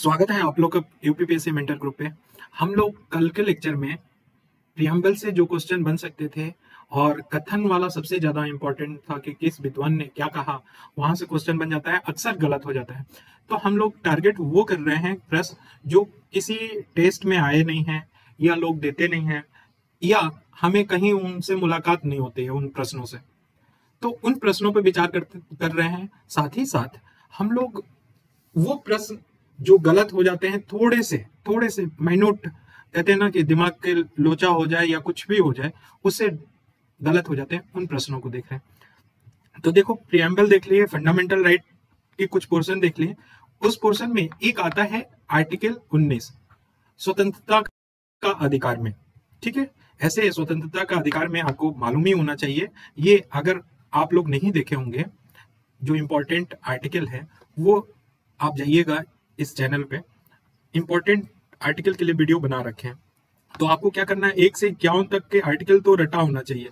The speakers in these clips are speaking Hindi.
स्वागत है आप लोग का यूपीपीएससी मेंटर ग्रुप पे। हम लोग कल के लेक्चर में प्रीएम्बल से जो क्वेश्चन बन सकते थे और कथन वाला सबसे ज्यादा इम्पोर्टेंट था कि किस विद्वान ने क्या कहा, वहां से क्वेश्चन बन जाता है, अक्सर गलत हो जाता है। तो हम लोग टारगेट वो कर रहे हैं प्लस जो किसी टेस्ट में आए नहीं है या लोग देते नहीं है या हमें कहीं उनसे मुलाकात नहीं होती है उन प्रश्नों से, तो उन प्रश्नों पर विचार कर रहे हैं। साथ ही साथ हम लोग वो प्रश्न जो गलत हो जाते हैं थोड़े से माइनूट, कहते हैं ना कि दिमाग के लोचा हो जाए या कुछ भी हो जाए उससे गलत हो जाते हैं, उन प्रश्नों को देख रहे हैं। तो देखो, प्रीएम्बल देख लिए, फंडामेंटल राइट के कुछ पोर्शन देख लिए। उस पोर्शन में एक आता है आर्टिकल 19 स्वतंत्रता का अधिकार में, ठीक है। ऐसे स्वतंत्रता का अधिकार में आपको मालूम ही होना चाहिए, ये अगर आप लोग नहीं देखे होंगे जो इम्पोर्टेंट आर्टिकल है वो आप जाइएगा, इस चैनल पे इम्पोर्टेंट आर्टिकल के लिए वीडियो बना रखे हैं। तो आपको क्या करना है, 1 से 51 तक के आर्टिकल तो रटा होना चाहिए,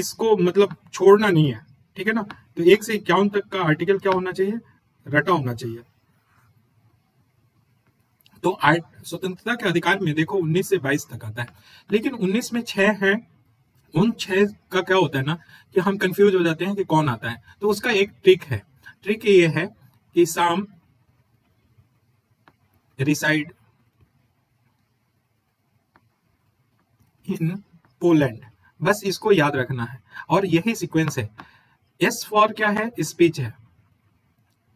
इसको मतलब छोड़ना नहीं है, ठीक है ना। तो 1 से 51 तक का आर्टिकल क्या होना चाहिए, रटा होना चाहिए। तो स्वतंत्रता के अधिकार में देखो 19 से 22 तक आता है, लेकिन 19 में 6 है। उन 6 का क्या होता है ना कि हम कंफ्यूज हो जाते हैं कि कौन आता है। तो उसका एक ट्रिक है, ट्रिक ये है कि शाम reside in Poland, बस इसको याद रखना है। और यही सीक्वेंस है, S for क्या है, स्पीच है,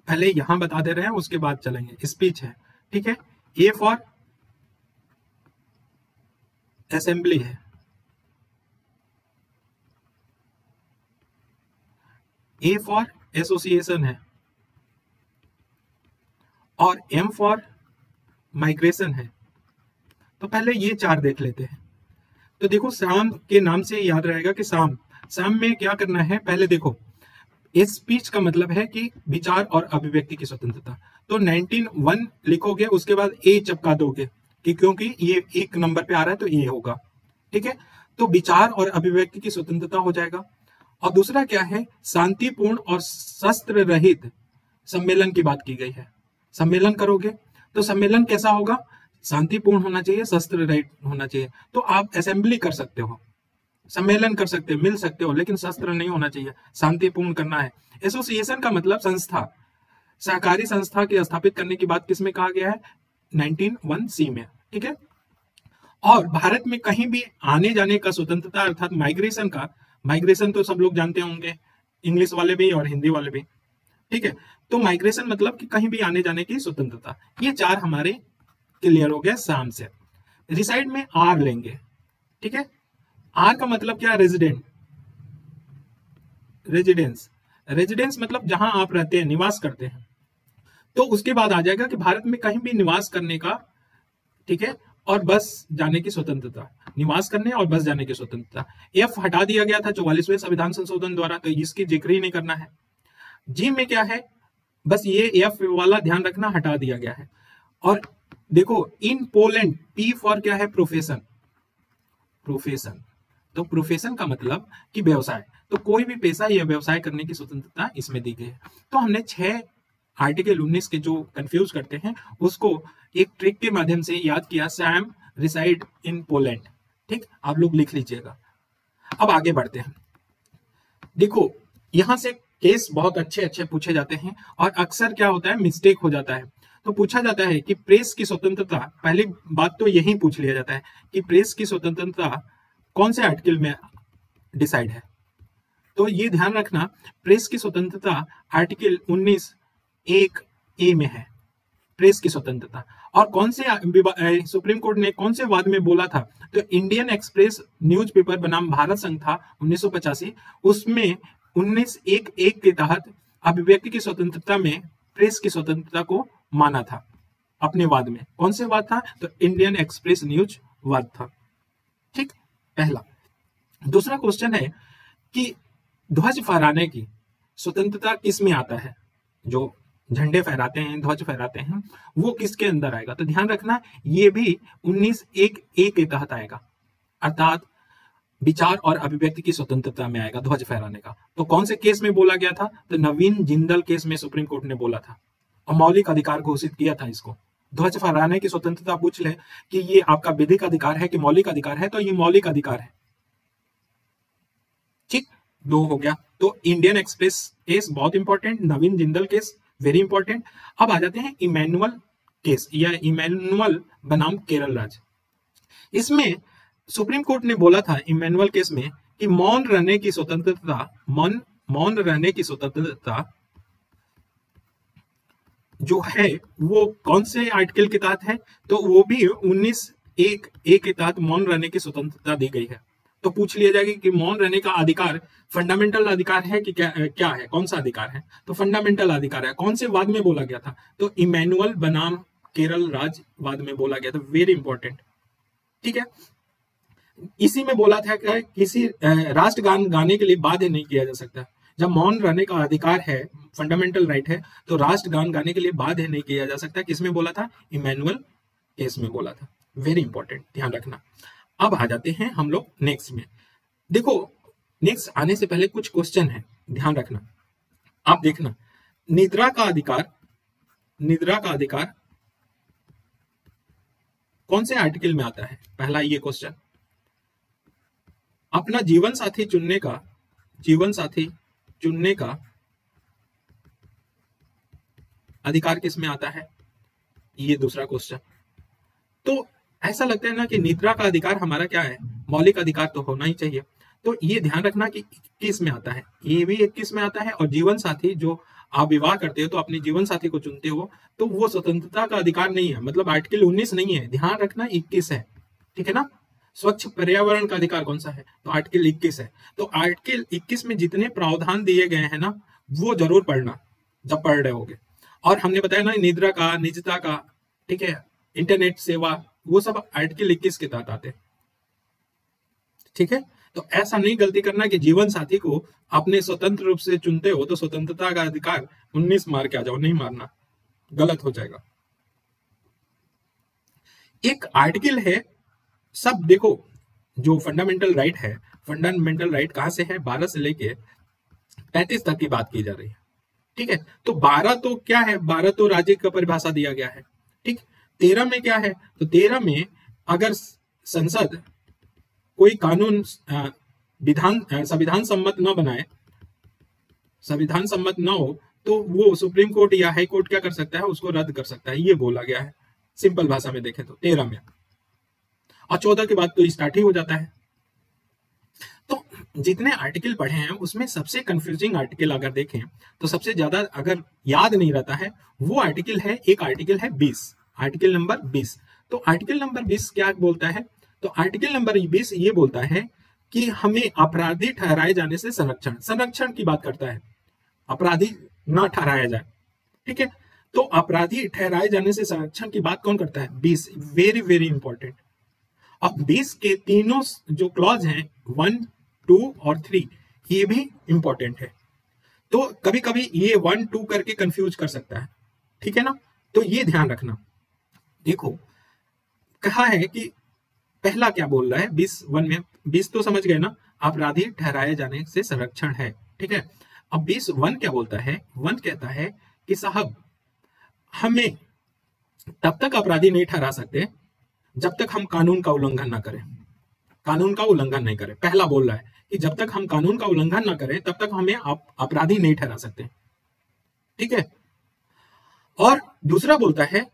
पहले यहां बता दे रहे हैं उसके बाद चलेंगे, स्पीच है, ठीक है। A for असेंबली है, A for एसोसिएशन है और M for माइग्रेशन है। तो पहले ये 4 देख लेते हैं। तो देखो, शाम के नाम से याद रहेगा कि शाम में क्या करना है, पहले देखो स्पीच का मतलब है कि विचार और अभिव्यक्ति की स्वतंत्रता। तो 19(1) लिखोगे, उसके बाद ए चपका दोगे कि क्योंकि ये 1 नंबर पे आ रहा है तो ए होगा, ठीक है। तो विचार और अभिव्यक्ति की स्वतंत्रता हो जाएगा। और दूसरा क्या है, शांतिपूर्ण और शस्त्र रहित सम्मेलन की बात की गई है, सम्मेलन करोगे तो सम्मेलन कैसा होगा, शांतिपूर्ण होना चाहिए, शस्त्र रहित होना चाहिए। तो आप असेंबली कर सकते हो, सम्मेलन कर सकते हो, मिल सकते हो, लेकिन शस्त्र नहीं होना चाहिए, शांतिपूर्ण करना है। एसोसिएशन का मतलब संस्था, सहकारी संस्था की स्थापित करने की बात किसमें कहा गया है, 19(1)(c) में, ठीक है। और भारत में कहीं भी आने जाने का स्वतंत्रता अर्थात माइग्रेशन का, माइग्रेशन तो सब लोग जानते होंगे, इंग्लिश वाले भी और हिंदी वाले भी, ठीक है। तो माइग्रेशन मतलब कि कहीं भी आने जाने की स्वतंत्रता। ये 4 हमारे क्लियर हो गए शाम से। रिसाइड में आर लेंगे, ठीक है। आर का मतलब क्या, रेजिडेंट, रेजिडेंस, रेजिडेंस मतलब जहां आप रहते हैं, निवास करते हैं। तो उसके बाद आ जाएगा कि भारत में कहीं भी निवास करने का, ठीक है, और बस जाने की स्वतंत्रता, निवास करने और बस जाने की स्वतंत्रता। एफ हटा दिया गया था 44वें संविधान संशोधन द्वारा, तो इसकी जिक्र ही नहीं करना है। जी में क्या है, बस ये एफ वाला ध्यान रखना, हटा दिया गया है। और देखो इन पोलैंड, पी फॉर क्या है, प्रोफेशन, प्रोफेशन, तो प्रोफेशन का मतलब कि व्यवसाय, तो कोई भी पेशा या व्यवसाय करने की स्वतंत्रता इसमें दी गई है। तो हमने 6 आर्टिकल 19 के जो कंफ्यूज करते हैं उसको एक ट्रिक के माध्यम से याद किया, सैम रिसाइड इन पोलैंड, ठीक, आप लोग लिख लीजिएगा। अब आगे बढ़ते हैं। देखो यहां से केस बहुत अच्छे अच्छे पूछे जाते हैं और अक्सर क्या होता है, मिस्टेक हो जाता है। तो पूछा जाता है कि प्रेस की स्वतंत्रता, पहली बात तो यही पूछ लिया जाता है कि प्रेस की स्वतंत्रता कौन से आर्टिकल में डिसाइड है। तो ये ध्यान रखना, प्रेस की स्वतंत्रता आर्टिकल 19(1)(a) में है, प्रेस की स्वतंत्रता। और कौन से, सुप्रीम कोर्ट ने कौन से वाद में बोला था, तो इंडियन एक्सप्रेस न्यूज़पेपर बनाम भारत संघ था 1985, उसमें 19(1)(1) के तहत अभिव्यक्ति की स्वतंत्रता में प्रेस की स्वतंत्रता को माना था अपने वाद में। कौन से वाद था, तो इंडियन एक्सप्रेस न्यूज वाद था, ठीक, पहला। दूसरा क्वेश्चन है कि ध्वज फहराने की स्वतंत्रता किसमें आता है, जो झंडे फहराते हैं, ध्वज फहराते हैं, वो किसके अंदर आएगा। तो ध्यान रखना ये भी 19(1)(a) के तहत आएगा, अर्थात विचार और अभिव्यक्ति की स्वतंत्रता में आएगा ध्वज फहराने का। तो कौन से केस में बोला गया था, तो नवीन जिंदल केस में सुप्रीम कोर्ट ने बोला था और मौलिक अधिकार घोषित किया था इसको, ध्वज फहराने की स्वतंत्रता पूछ ले कि ये आपका विधिक अधिकार है कि मौलिक अधिकार है, तो ये मौलिक अधिकार है। ठीक, दो हो गया। तो इंडियन एक्सप्रेस केस बहुत important, Naveen Jindal case very important. अब आ जाते हैं इमैनुअल केस या इमैनुअल बनाम केरल राज्य। इसमें सुप्रीम कोर्ट ने बोला था इमैनुअल केस में कि मौन रहने की स्वतंत्रता, मौन रहने की स्वतंत्रता जो है वो कौन से आर्टिकल के तहत है, तो वो भी 19(1)(a) के तहत मौन रहने की स्वतंत्रता दी गई है। तो पूछ लिया जाएगा कि मौन रहने का अधिकार फंडामेंटल अधिकार है कि क्या है, कौन सा अधिकार है, तो फंडामेंटल अधिकार है। कौन से वाद में बोला गया था, तो इमैनुअल बनाम केरल राज्य वाद में बोला गया था, वेरी इंपॉर्टेंट। ठीक है, इसी में बोला था कि किसी राष्ट्रगान गाने के लिए बाध्य नहीं किया जा सकता। जब मौन रहने का अधिकार है, फंडामेंटल राइट है, तो राष्ट्रगान गाने के लिए बाध्य नहीं किया जा सकता। किसमें बोला था, इमैनुअल केस में बोला था, वेरी इंपॉर्टेंट, ध्यान रखना। अब आ जाते हैं हम लोग नेक्स्ट में। देखो नेक्स्ट आने से पहले कुछ क्वेश्चन है, ध्यान रखना। आप देखना, निद्रा का अधिकार, निद्रा का अधिकार कौन से आर्टिकल में आता है, पहला ये क्वेश्चन। अपना जीवन साथी चुनने का, जीवन साथी चुनने का अधिकार किसमें आता है, ये दूसरा क्वेश्चन। तो ऐसा लगता है ना कि निद्रा का अधिकार हमारा क्या है, मौलिक अधिकार तो होना ही चाहिए, तो ये ध्यान रखना कि 21 में आता है, ये भी 21 में आता है। और जीवन साथी, जो आप विवाह करते हो तो अपने जीवन साथी को चुनते हो, तो वो स्वतंत्रता का अधिकार नहीं है, मतलब आर्टिकल 19 नहीं है, ध्यान रखना 21 है। ठीक है ना, स्वच्छ पर्यावरण का अधिकार कौन सा है, तो आर्टिकल 21 है। तो आर्टिकल 21 में जितने प्रावधान दिए गए हैं ना, वो जरूर पढ़ना जब पढ़ रहे होगे। और हमने बताया ना निद्रा का, निजता का, ठीक है, इंटरनेट सेवा, वो सब आर्टिकल 21 के तहत आते हैं। ठीक है, तो ऐसा नहीं गलती करना कि जीवन साथी को अपने स्वतंत्र रूप से चुनते हो तो स्वतंत्रता का अधिकार 19 मार के आ जाओ, नहीं मारना, गलत हो जाएगा। एक आर्टिकल है, सब देखो जो फंडामेंटल राइट है, फंडामेंटल राइट कहां से है, 12 से लेके 35 तक की बात की जा रही है। ठीक है, तो 12 तो क्या है, 12 तो राज्य का परिभाषा दिया गया है। ठीक, 13 में क्या है, तो 13 में अगर संसद कोई कानून संविधान सम्मत न बनाए, संविधान सम्मत न हो, तो वो सुप्रीम कोर्ट या हाई कोर्ट क्या कर सकता है, उसको रद्द कर सकता है, ये बोला गया है सिंपल भाषा में देखें तो 13 में। और 14 के बाद तो स्टार्ट ही हो जाता है। तो जितने आर्टिकल पढ़े हैं उसमें सबसे कंफ्यूजिंग आर्टिकल अगर देखें तो सबसे ज्यादा अगर याद नहीं रहता है वो आर्टिकल है, एक आर्टिकल है 20, आर्टिकल नंबर 20। तो आर्टिकल नंबर 20 क्या बोलता है, तो आर्टिकल नंबर 20 ये बोलता है कि हमें अपराधी ठहराए जाने से संरक्षण, संरक्षण की बात करता है, अपराधी ना ठहराया जाए। ठीक है, तो अपराधी ठहराए जाने से संरक्षण की बात कौन करता है, 20, वेरी वेरी इंपॉर्टेंट। अब 20 के तीनों जो क्लॉज हैं 1, 2 और 3 ये भी इंपॉर्टेंट है। तो कभी कभी ये 1, 2 करके कंफ्यूज कर सकता है। ठीक है ना, तो ये ध्यान रखना। देखो कहा है कि पहला क्या बोल रहा है 20(1) में, 20 तो समझ गए ना, अपराधी ठहराए जाने से संरक्षण है। ठीक है, अब 20(1) क्या बोलता है, 1 कहता है कि साहब हमें तब तक अपराधी नहीं ठहरा सकते जब तक हम कानून का उल्लंघन ना करें, कानून का उल्लंघन नहीं करें। पहला बोल रहा है कि जब तक हम कानून का उल्लंघन ना करें तब तक हमें आप अपराधी नहीं ठहरा सकते। ठीक है, और दूसरा बोलता है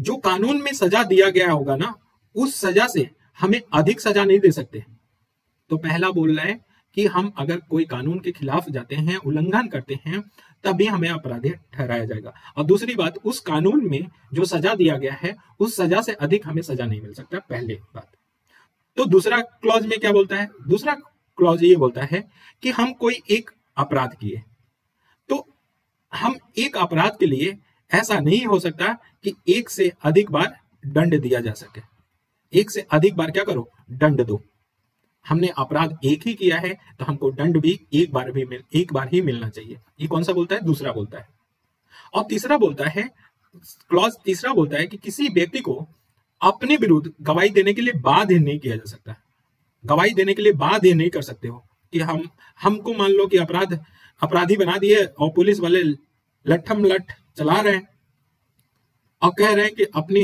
जो कानून में सजा दिया गया होगा ना, उस सजा से हमें अधिक सजा नहीं दे सकते। तो पहला बोल रहा है कि हम अगर कोई कानून के खिलाफ जाते हैं, उल्लंघन करते हैं, तभी हमें अपराधी ठहराया जाएगा। और दूसरी बात, उस कानून में जो सजा दिया गया है उस सजा से अधिक हमें सजा नहीं मिल सकता, पहले बात। तो दूसरा क्लॉज में क्या बोलता है, दूसरा क्लॉज ये बोलता है कि हम कोई एक अपराध किए, तो हम एक अपराध के लिए ऐसा नहीं हो सकता कि एक से अधिक बार दंड दिया जा सके, एक से अधिक बार क्या करो, दंड दो। हमने अपराध एक ही किया है तो हमको दंड भी एक बार ही मिलना चाहिए, ये कौन सा बोलता है, दूसरा बोलता है। और तीसरा बोलता है, क्लॉज तीसरा बोलता है कि किसी व्यक्ति को अपने विरुद्ध गवाही देने के लिए बाध्य नहीं किया जा सकता, गवाही देने के लिए बाध्य नहीं कर सकते हो कि हमको मान लो कि अपराधी बना दिए और पुलिस वाले लट्ठम लट्ठ चला रहे हैं और कह रहे हैं कि अपनी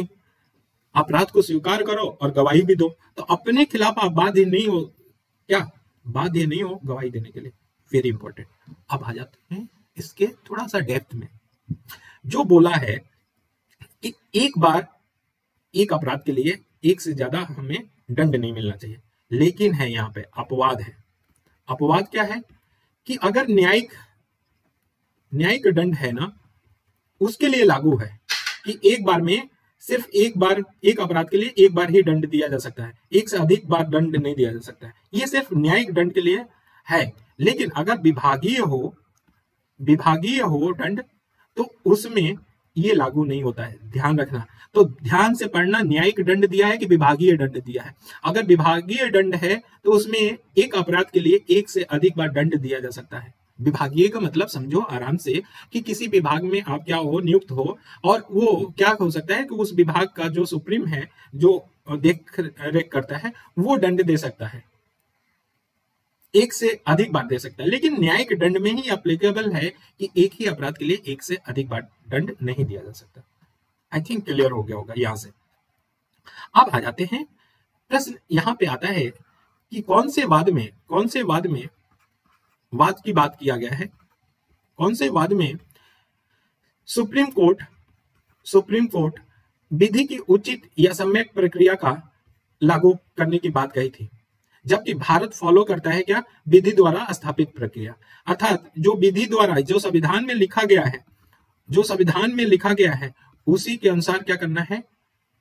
अपराध को स्वीकार करो और गवाही भी दो, तो अपने खिलाफ आप बाध्य नहीं हो, क्या बाध्य नहीं हो गवाही देने के लिए। Very important. अब आ जाते हैं इसके थोड़ा सा डेप्थ में। जो बोला है कि एक बार एक अपराध के लिए एक से ज्यादा हमें दंड नहीं मिलना चाहिए, लेकिन है यहाँ पे अपवाद है। अपवाद क्या है कि अगर न्यायिक दंड है ना, उसके लिए लागू है कि एक बार में सिर्फ एक बार एक अपराध के लिए एक बार ही दंड दिया जा सकता है, एक से अधिक बार दंड नहीं दिया जा सकता है। ये सिर्फ न्यायिक दंड के लिए है। लेकिन अगर विभागीय हो दंड, तो उसमें ये लागू नहीं होता है, ध्यान रखना। तो ध्यान से पढ़ना, न्यायिक दंड दिया है कि विभागीय दंड दिया है। अगर विभागीय दंड है तो उसमें एक अपराध के लिए एक से अधिक बार दंड दिया जा सकता है। विभागीय का मतलब समझो आराम से कि किसी विभाग में आप क्या हो, नियुक्त हो, और वो क्या हो सकता है कि उस विभाग का जो सुप्रीम है, जो देख रेख करता है, वो दंड दे सकता है, एक से अधिक बार दे सकता है। लेकिन न्यायिक दंड में ही एप्लीकेबल है कि एक ही अपराध के लिए एक से अधिक बार दंड नहीं दिया जा सकता। आई थिंक क्लियर हो गया होगा यहां से। अब आ जाते हैं प्रश्न, यहाँ पे आता है कि कौन से वाद में वाद की बात किया गया है, कौन से वाद में सुप्रीम कोर्ट विधि की उचित या सम्यक प्रक्रिया का लागू करने की बात कही थी, जबकि भारत फॉलो करता है क्या, विधि द्वारा स्थापित प्रक्रिया। अर्थात जो विधि द्वारा, जो संविधान में लिखा गया है, जो संविधान में लिखा गया है उसी के अनुसार क्या करना है,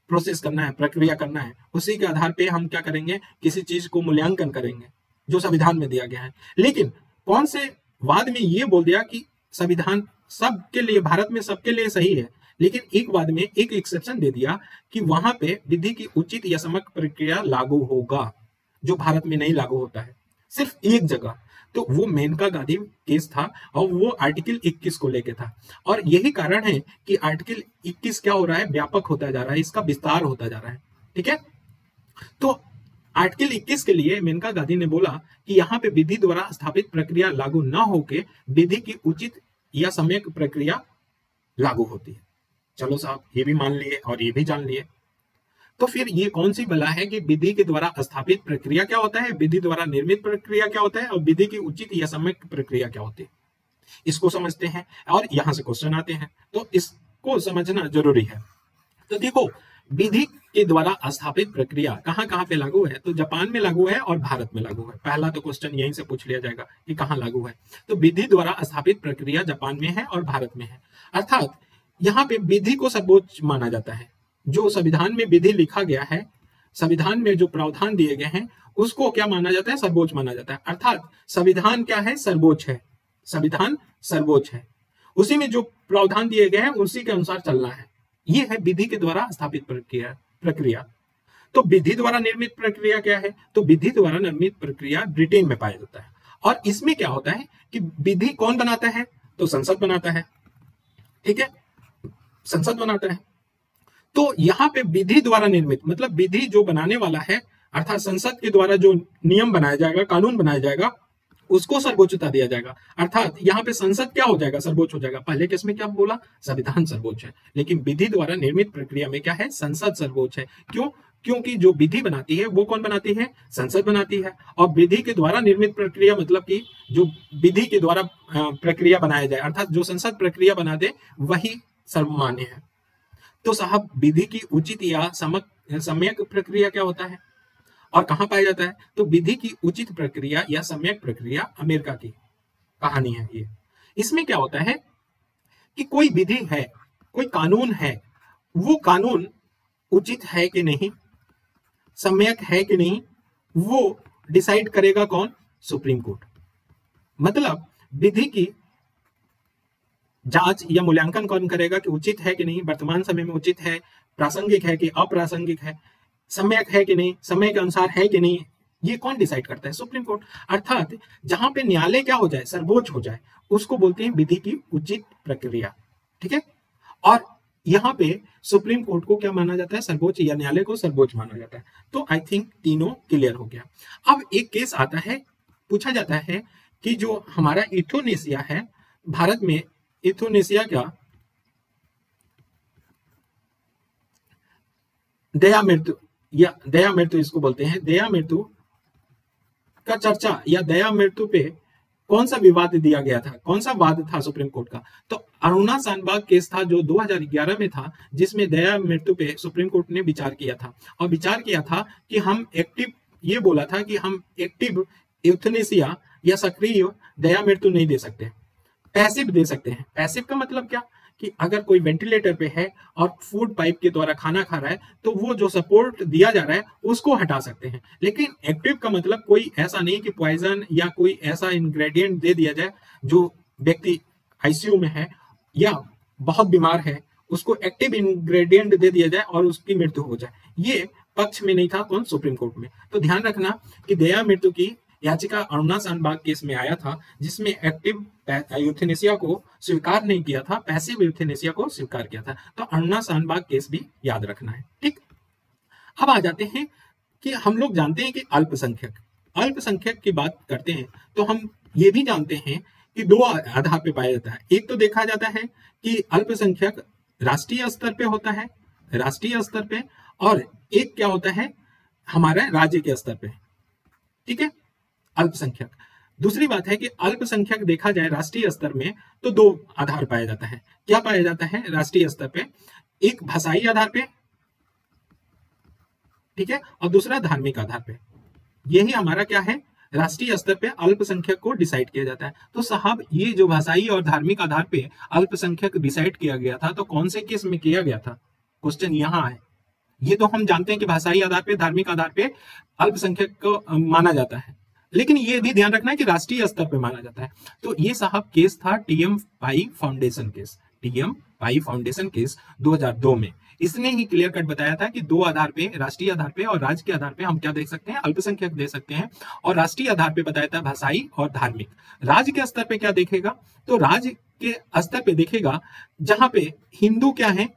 प्रोसेस करना है, प्रक्रिया करना है। उसी के आधार पे हम क्या करेंगे, किसी चीज को मूल्यांकन करेंगे जो संविधान में दिया गया है। लेकिन कौन से वाद में ये बोल दिया कि संविधान सबके लिए, भारत में सबके लिए सही है, लेकिन एक वाद में एक एक्सेप्शन दे दिया कि वहां पे विधि की उचित या समग्र प्रक्रिया लागू होगा, जो भारत में नहीं लागू होता है, सिर्फ एक जगह। तो वो मेनका गांधी केस था और वो आर्टिकल 21 को लेके था। और यही कारण है कि आर्टिकल 21 क्या हो रहा है, व्यापक होता जा रहा है, इसका विस्तार होता जा रहा है, ठीक है। तो आर्टिकल 21 के लिए मेनका गांधी ने बोला कि यहाँ पे विधि द्वारा स्थापित प्रक्रिया लागू ना होके विधि की उचित या सम्यक प्रक्रिया लागू होती है। चलो साहब, ये भी मान लिए और ये भी जान लिए। तो फिर ये कौन सी बला है कि विधि के द्वारा स्थापित प्रक्रिया क्या होता है, विधि द्वारा निर्मित प्रक्रिया क्या होता है, और विधि की उचित या सम्यक प्रक्रिया क्या होती है, इसको समझते हैं। और यहां से क्वेश्चन आते हैं, तो इसको समझना जरूरी है। तो देखो, विधि के द्वारा स्थापित प्रक्रिया कहाँ पे लागू है, तो जापान में लागू है और भारत में लागू है। पहला तो क्वेश्चन यहीं से पूछ लिया जाएगा कि कहाँ लागू है। तो विधि द्वारा स्थापित प्रक्रिया जापान में है और भारत में है। अर्थात यहाँ पे विधि को सर्वोच्च माना जाता है। जो संविधान में विधि लिखा गया है, संविधान में जो प्रावधान दिए गए हैं, उसको क्या माना जाता है, सर्वोच्च माना जाता है। अर्थात संविधान क्या है, सर्वोच्च है, संविधान सर्वोच्च है। उसी में जो प्रावधान दिए गए हैं उसी के अनुसार चलना है। ये है विधि के द्वारा स्थापित प्रक्रिया। तो विधि द्वारा निर्मित प्रक्रिया क्या है, तो विधि द्वारा निर्मित प्रक्रिया ब्रिटेन में पाया जाता है। और इसमें क्या होता है कि विधि कौन बनाता है, तो संसद बनाता है, ठीक है, संसद बनाता है। तो यहाँ पे विधि द्वारा निर्मित मतलब विधि जो बनाने वाला है, अर्थात संसद के द्वारा जो नियम बनाया जाएगा, कानून बनाया जाएगा, उसको सर्वोच्चता दिया जाएगा। अर्थात यहाँ पे संसद क्या हो जाएगा, सर्वोच्च हो जाएगा। पहले केस में क्या बोला, संविधान सर्वोच्च है, लेकिन विधि द्वारा निर्मित प्रक्रिया में क्या है, संसद सर्वोच्च है। क्यों, क्योंकि जो विधि बनाती है वो कौन बनाती है, संसद बनाती है। और विधि के द्वारा निर्मित प्रक्रिया मतलब कि जो विधि के द्वारा प्रक्रिया बनाया जाए, अर्थात जो संसद प्रक्रिया बना दे वही सर्वमान्य है। तो साहब, विधि की उचित या सम्यक प्रक्रिया क्या होता है और कहाँ पाया जाता है, तो विधि की उचित प्रक्रिया या सम्यक प्रक्रिया अमेरिका की कहानी है ये। इसमें क्या होता है कि कोई विधि है, कोई कानून है, वो कानून उचित है कि नहीं, सम्यक है कि नहीं, वो डिसाइड करेगा कौन, सुप्रीम कोर्ट। मतलब विधि की जांच या मूल्यांकन कौन करेगा कि उचित है कि नहीं, वर्तमान समय में उचित है, प्रासंगिक है कि अप्रासंगिक है, सम्यक है कि नहीं, समय के अनुसार है कि नहीं, ये कौन डिसाइड करता है, सुप्रीम कोर्ट। अर्थात जहां पे न्यायालय क्या हो जाए, सर्वोच्च हो जाए, उसको बोलते हैं विधि की उचित प्रक्रिया, ठीक है। और यहाँ पे सुप्रीम कोर्ट को क्या माना जाता है, सर्वोच्च, या न्यायालय को सर्वोच्च माना जाता है। तो आई थिंक तीनों क्लियर हो गया। अब एक केस आता है, पूछा जाता है कि जो हमारा इंडोनेशिया है, भारत में इंडोनेशिया का देहा मृत्यु या दया मृत्यु इसको बोलते हैं। दया मृत्यु का चर्चा या दया मृत्यु पे कौन सा विवाद दिया गया था, कौन सा वाद था सुप्रीम कोर्ट का? तो अरुणा शानबाग केस था जो 2011 में था, जिसमें दया मृत्यु पे सुप्रीम कोर्ट ने विचार किया था और विचार किया था कि हम एक्टिव, ये बोला था कि हम एक्टिव यूथनेसिया या सक्रिय दया मृत्यु नहीं दे सकते, पैसिव दे सकते हैं। पैसिव का मतलब क्या कि अगर कोई वेंटिलेटर पे है और फूड पाइप के द्वारा खाना खा रहा है तो वो जो सपोर्ट दिया जा रहा है उसको हटा सकते हैं। लेकिन एक्टिव का मतलब कोई ऐसा नहीं कि पॉइजन या कोई ऐसा इंग्रेडिएंट दे दिया जाए जो व्यक्ति आईसीयू में है या बहुत बीमार है, उसको एक्टिव इंग्रेडिएंट दे दिया जाए और उसकी मृत्यु हो जाए। ये पक्ष में नहीं था कौन, सुप्रीम कोर्ट में। तो ध्यान रखना कि दया मृत्यु की याचिका अरुणा शानबाग केस में आया था, जिसमें एक्टिव यूथेनेसिया को स्वीकार नहीं किया था, पैसिव यूथेनेसिया को स्वीकार किया था। तो अरुणा शानबाग केस भी याद रखना है, ठीक। अब आ जाते हैं कि हम लोग जानते हैं कि अल्पसंख्यक की बात करते हैं तो हम ये भी जानते हैं कि दो आधार पे पाया जाता है। एक तो देखा जाता है कि अल्पसंख्यक राष्ट्रीय स्तर पे होता है, राष्ट्रीय स्तर पे, और एक क्या होता है हमारे राज्य के स्तर पे, ठीक है, अल्पसंख्यक। दूसरी बात है कि अल्पसंख्यक देखा जाए राष्ट्रीय स्तर में तो दो आधार पाया जाता है। क्या पाया जाता है राष्ट्रीय स्तर पे? एक भाषाई आधार पे, ठीक है, और दूसरा धार्मिक आधार पे। यही हमारा क्या है, राष्ट्रीय स्तर पे अल्पसंख्यक को डिसाइड किया जाता है। तो साहब, ये जो भाषाई और धार्मिक आधार पे अल्पसंख्यक डिसाइड किया गया था तो कौन से केस में किया गया था, क्वेश्चन यहाँ है। ये तो हम जानते हैं कि भाषाई आधार पे, धार्मिक आधार पे अल्पसंख्यक को माना जाता है, लेकिन ये भी ध्यान रखना है कि राष्ट्रीय स्तर पे माना जाता है। तो ये साहब केस था TM Pai foundation case, TM Pai foundation case 2002 में। इसने ही क्लियर कट बताया था कि दो आधार पे, राष्ट्रीय आधार पे और राज्य के आधार पे हम क्या देख सकते हैं, अल्पसंख्यक दे सकते हैं। और राष्ट्रीय आधार पे बताया था भाषाई और धार्मिक। राज्य के स्तर पे क्या देखेगा, तो राज्य के स्तर पे देखेगा जहां पे हिंदू क्या है,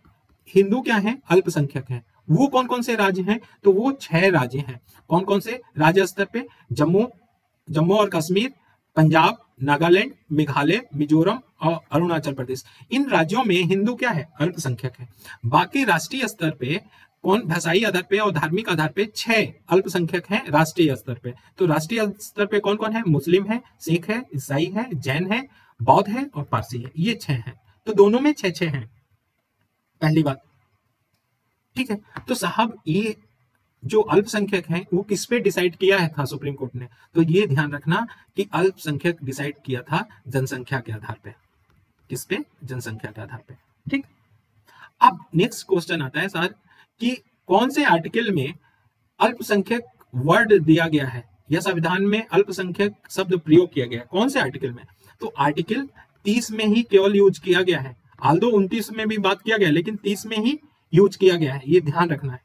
हिंदू क्या है, अल्पसंख्यक है। वो कौन कौन से राज्य हैं, तो वो 6 राज्य हैं। कौन कौन से राज्य स्तर पे, जम्मू और कश्मीर, पंजाब, नागालैंड, मेघालय, मिजोरम और अरुणाचल प्रदेश। इन राज्यों में हिंदू क्या है, अल्पसंख्यक है। बाकी राष्ट्रीय स्तर पे कौन, भाषाई आधार पे और धार्मिक आधार पे 6 अल्पसंख्यक हैं राष्ट्रीय स्तर पे। तो राष्ट्रीय स्तर पे कौन कौन है, मुस्लिम है, सिख है, ईसाई है, जैन है, बौद्ध है और पारसी है। ये 6 है, तो दोनों में 6 हैं, पहली बात, ठीक है। तो साहब ये जो अल्पसंख्यक हैं वो किस पे डिसाइड किया है था सुप्रीम कोर्ट ने, तो ये ध्यान रखना कि अल्पसंख्यक डिसाइड किया था जनसंख्या के आधार पे। किस पे, जनसंख्या के आधार पे, ठीक। अब नेक्स्ट क्वेश्चन आता है सर कि कौन से आर्टिकल में अल्पसंख्यक वर्ड दिया गया है या संविधान में अल्पसंख्यक शब्द प्रयोग किया गया है, कौन से आर्टिकल में? तो आर्टिकल 30 में ही केवल यूज किया गया है। आल्दो 29 में भी बात किया गया, लेकिन 30 में ही यूज किया गया है, ये ध्यान रखना है।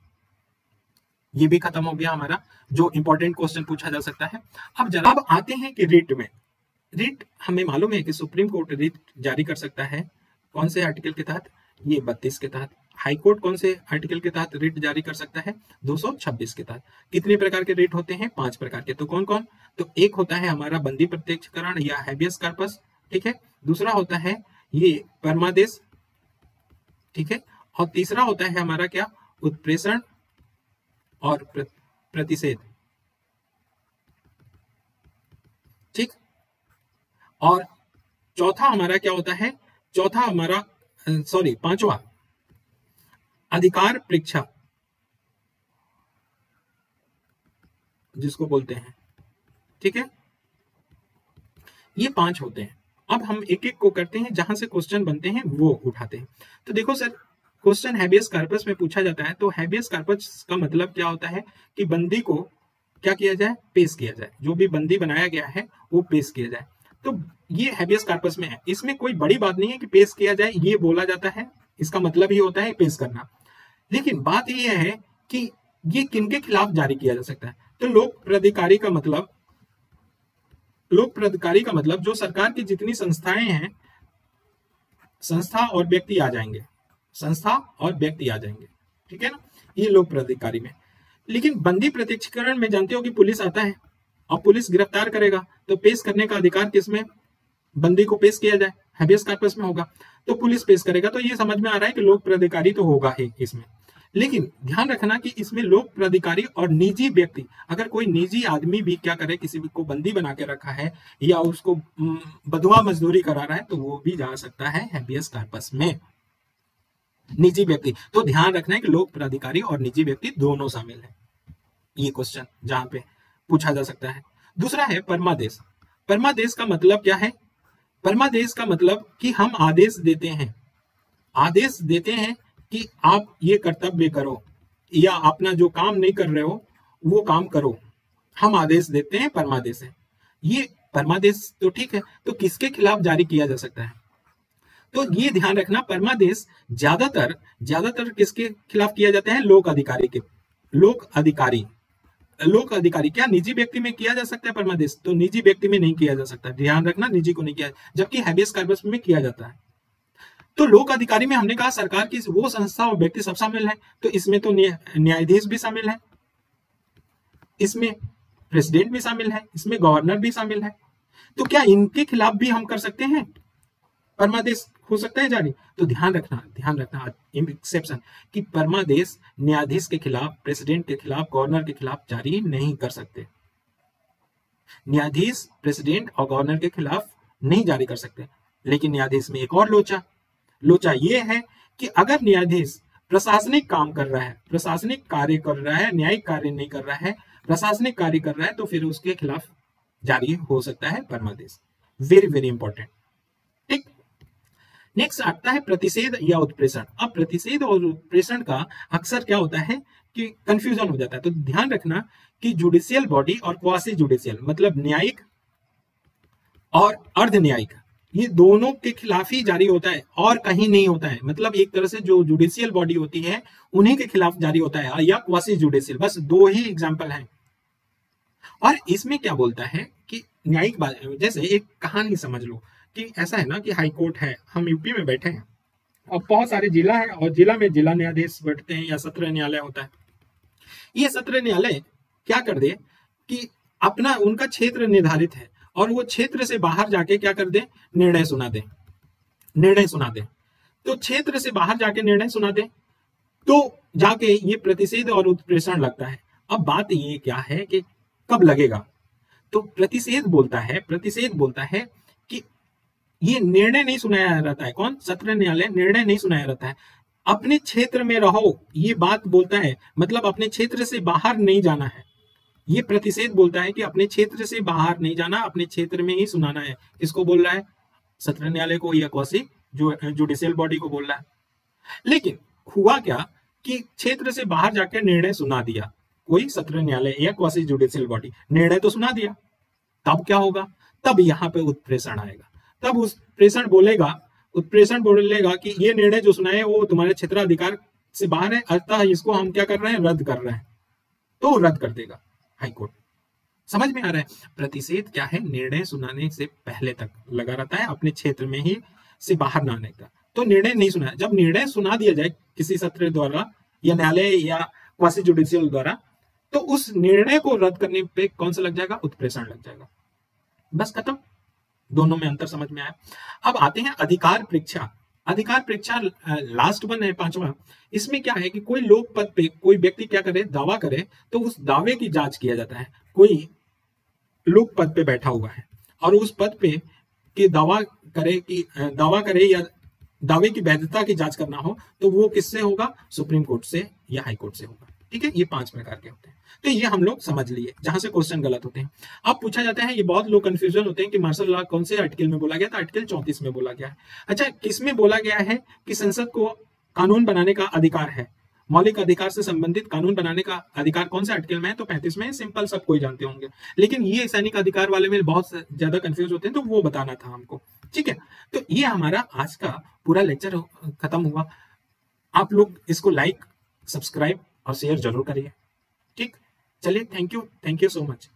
ये भी खत्म हो गया हमारा जो इंपॉर्टेंट क्वेश्चन पूछा जा सकता है। अब जरा अब आते हैं कि रिट में, रिट हमें मालूम है कि सुप्रीम कोर्ट रिट जारी कर सकता है कौन से आर्टिकल के तहत, ये 32 के तहत। हाई कोर्ट कौन से आर्टिकल के तहत रिट जारी कर सकता है, 226 के तहत। कितने प्रकार के रिट होते हैं, 5 प्रकार के। तो कौन कौन, तो एक होता है हमारा बंदी प्रत्यक्षीकरण या हैबियस कॉर्पस, ठीक है। दूसरा होता है ये परमादेश, ठीक है। और तीसरा होता है हमारा क्या, उत्प्रेषण और प्रतिषेध, ठीक। और चौथा हमारा क्या होता है, चौथा हमारा सॉरी पांचवा अधिकार परीक्षा जिसको बोलते हैं, ठीक है। ये 5 होते हैं। अब हम एक एक को करते हैं, जहां से क्वेश्चन बनते हैं वो उठाते हैं। तो देखो सर, क्वेश्चन हैबियस कॉर्पस में पूछा जाता है, तो हैबियस कॉर्पस का मतलब क्या होता है कि बंदी को क्या किया जाए, पेश किया जाए, जो भी बंदी बनाया गया है वो पेश किया जाए। तो ये हैबियस कॉर्पस में है, इसमें कोई बड़ी बात नहीं है कि पेश किया जाए, ये बोला जाता है, इसका मतलब ही होता है पेश करना। लेकिन बात यह है कि ये किनके खिलाफ जारी किया जा सकता है, तो लोक प्राधिकारी का मतलब, लोक प्राधिकारी का मतलब जो सरकार की जितनी संस्थाएं हैं, संस्था और व्यक्ति आ जाएंगे, संस्था और व्यक्ति आ जाएंगे, ठीक है ना, ये लोक प्राधिकारी में। लेकिन बंदी प्रत्यक्षीकरण में जानते हो कि पुलिस आता है और पुलिस गिरफ्तार करेगा, तो पेश करने का अधिकार किसमें, बंदी को पेश किया जाए, हैबियस कॉर्पस में होगा, तो पुलिस पेश करेगा। तो ये समझ में आ रहा है कि लोक प्राधिकारी तो होगा ही इसमें। लेकिन ध्यान रखना कि इसमें लोक प्राधिकारी और निजी व्यक्ति, अगर कोई निजी आदमी भी क्या करे, किसी को बंदी बना के रखा है या उसको बंधुआ मजदूरी करा रहा है, तो वो भी जा सकता है हैबियस कॉर्पस में, निजी व्यक्ति। तो ध्यान रखना है कि लोक प्राधिकारी और निजी व्यक्ति दोनों शामिल है। ये क्वेश्चन जहां पे पूछा जा सकता है। दूसरा है परमादेश। परमादेश का मतलब क्या है? परमादेश का मतलब कि हम आदेश देते हैं, आदेश देते हैं कि आप ये कर्तव्य करो या अपना जो काम नहीं कर रहे हो वो काम करो, हम आदेश देते हैं, परमादेश है ये। परमादेश तो ठीक है, तो किसके खिलाफ जारी किया जा सकता है? तो ये ध्यान रखना, परमादेश ज्यादातर किसके खिलाफ किया जाता है? लोक अधिकारी के। लोक अधिकारी क्या निजी व्यक्ति में किया जा सकता है परमादेश? तो निजी व्यक्ति में नहीं किया जा सकता, ध्यान रखना, निजी को नहीं किया, जबकि हैबियस कॉर्पस में किया जाता है। तो लोक अधिकारी में हमने कहा सरकार की वो संस्था और व्यक्ति सब शामिल है, तो इसमें तो न्यायाधीश भी शामिल है, इसमें प्रेसिडेंट भी शामिल है, इसमें गवर्नर भी शामिल है। तो क्या इनके खिलाफ भी हम कर सकते हैं? परमादेश हो सकता है जारी। तो ध्यान रखना एक्सेप्शन कि परमादेश न्यायाधीश के खिलाफ, प्रेसिडेंट के खिलाफ, गवर्नर के खिलाफ जारी नहीं कर सकते। न्यायाधीश, प्रेसिडेंट और गवर्नर के खिलाफ नहीं जारी कर सकते। लेकिन न्यायाधीश में एक और लोचा ये है कि अगर न्यायाधीश प्रशासनिक काम कर रहा है, प्रशासनिक कार्य कर रहा है, न्यायिक कार्य नहीं कर रहा है, प्रशासनिक कार्य कर रहा है, तो फिर उसके खिलाफ जारी हो सकता है परमादेश। Very very important. ठीक, नेक्स्ट आता है प्रतिषेध या उत्प्रेषण। अब प्रतिषेध और उत्प्रेषण का अक्सर क्या होता है कि कंफ्यूजन हो जाता है। तो ध्यान रखना कि जुडिशियल बॉडी और क्वासी जुडिशियल, मतलब न्यायिक और अर्ध न्यायिक, ये दोनों के खिलाफ ही जारी होता है और कहीं नहीं होता है। मतलब एक तरह से जो जुडिशियल बॉडी होती है उन्हीं के खिलाफ जारी होता है, या क्वासी जुडिशियल, बस दो ही एग्जाम्पल है। और इसमें क्या बोलता है कि न्यायिक, जैसे एक कहानी समझ लो कि ऐसा है ना कि हाई कोर्ट है, हम यूपी में बैठे हैं और बहुत सारे जिला हैं और जिला में जिला न्यायाधीश बैठते हैं या सत्र न्यायालय होता है। ये सत्र न्यायालय क्या कर दे कि अपना उनका क्षेत्र निर्धारित है और वो क्षेत्र से बाहर जाके क्या कर दे, निर्णय सुना दे। तो क्षेत्र से बाहर जाके निर्णय सुना दे, तो जाके ये प्रतिषेध और उत्प्रेषण लगता है। अब बात ये क्या है कि कब लगेगा? तो प्रतिषेध बोलता है कि ये निर्णय नहीं सुनाया रहता है। कौन? सत्र न्यायालय। निर्णय नहीं सुनाया रहता है, अपने क्षेत्र में रहो ये बात बोलता है, मतलब अपने क्षेत्र से बाहर नहीं जाना है। ये प्रतिषेध बोलता है कि अपने क्षेत्र से बाहर नहीं जाना, अपने क्षेत्र में ही सुनाना है। इसको बोल रहा है सत्र न्यायालय को या क्वासी जुडिशियल बॉडी को बोल रहा है। लेकिन हुआ क्या कि क्षेत्र से बाहर जाकर निर्णय सुना दिया कोई सत्र न्यायालय या क्वासी जुडिशियल बॉडी, निर्णय तो सुना दिया, तब क्या होगा? तब यहाँ पे उत्प्रेषण आएगा। तब उत्प्रेषण बोलेगा कि ये निर्णय जो सुनाए वो तुम्हारे क्षेत्राधिकार से बाहर है, अर्थात इसको हम क्या कर रहे हैं, रद्द कर रहे हैं। तो रद्द कर देगा हाई कोर्ट। समझ में आ रहा है? प्रतिषेध क्या है? निर्णय सुनाने से पहले तक लगा रहता है, अपने क्षेत्र में ही से बाहर ना आने का। तो निर्णय नहीं सुना, जब निर्णय सुना दिया जाए किसी सत्र द्वारा या न्यायालय या क्वासी जुडिशियल द्वारा, तो उस निर्णय को रद्द करने पे कौन सा लग जाएगा? उत्प्रेषण लग जाएगा। बस खत्म। दोनों में अंतर समझ में आया। अब आते हैं अधिकार परीक्षा। अधिकार परीक्षा लास्ट वन है, पांचवा। इसमें क्या है कि कोई लोक पद पे कोई व्यक्ति क्या करे, दावा करे, तो उस दावे की जांच किया जाता है। कोई लोक पद पे बैठा हुआ है और उस पद पे के दावा करे या दावे की वैधता की जांच करना हो, तो वो किससे होगा? सुप्रीम कोर्ट से या हाई कोर्ट से होगा। ठीक है, ये 5 प्रकार के होते हैं। तो ये हम लोग समझ लिए जहां से क्वेश्चन गलत होते हैं। अब पूछा जाता है, ये बहुत लोग कंफ्यूजन होते हैं कि मार्शल लॉ कौन से आर्टिकल में बोला गया था? आर्टिकल 34 में बोला गया है। अच्छा, किसमें बोला गया है कि संसद को कानून बनाने का अधिकार है? मौलिक अधिकार से संबंधित कानून बनाने का अधिकार कौन से आर्टिकल में है? तो 35 में। सिंपल, सब कोई जानते होंगे। लेकिन ये सैनिक अधिकार वाले में बहुत ज्यादा कंफ्यूज होते हैं, तो वो बताना था हमको। ठीक है, तो ये हमारा आज का पूरा लेक्चर खत्म हुआ। आप लोग इसको लाइक, सब्सक्राइब और शेयर जरूर करिए। ठीक, चलिए, थैंक यू सो मच।